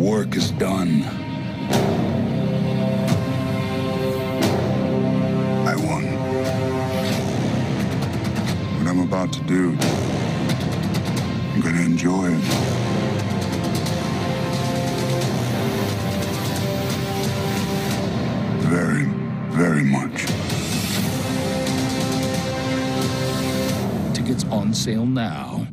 work is done. I won. What I'm about to do, I'm gonna enjoy it. Very, very much. Tickets on sale now.